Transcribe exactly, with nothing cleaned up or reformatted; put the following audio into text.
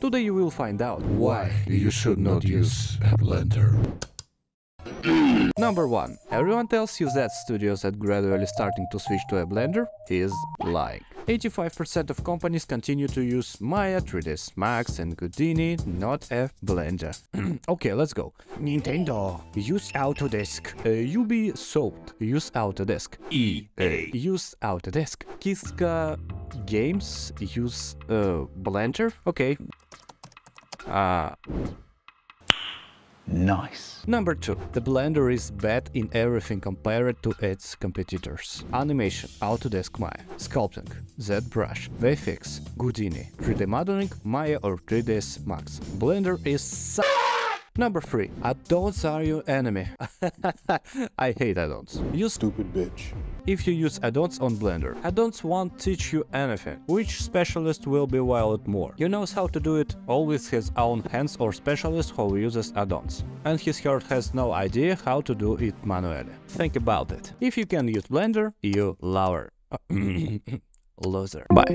Today you will find out why you should not use a blender. Number one. Everyone tells you that studios that gradually starting to switch to a blender is lying. eighty-five percent of companies continue to use Maya, three D S Max and Houdini, not a blender. Okay, let's go. Nintendo, use Autodesk. Uh, Ubisoft, use Autodesk. E A, use Autodesk. Kiska Games, use uh, Blender. Okay. Uh... Nice. Number two. The Blender is bad in everything compared to its competitors. Animation, Autodesk Maya. Sculpting, Zbrush, V F X, Houdini. three D modeling, Maya or three D S Max. Blender is su Number three. Add-ons are your enemy. I hate add-ons. You stupid bitch. If you use add-ons on Blender, add-ons won't teach you anything. Which specialist will be valued more? He knows how to do it, always his own hands or specialist who uses add-ons. And his heart has no idea how to do it manually. Think about it. If you can use Blender, you lover. Loser. Bye.